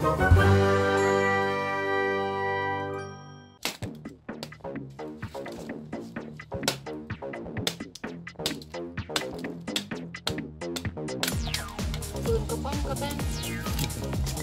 Boom, boom, boom, boom.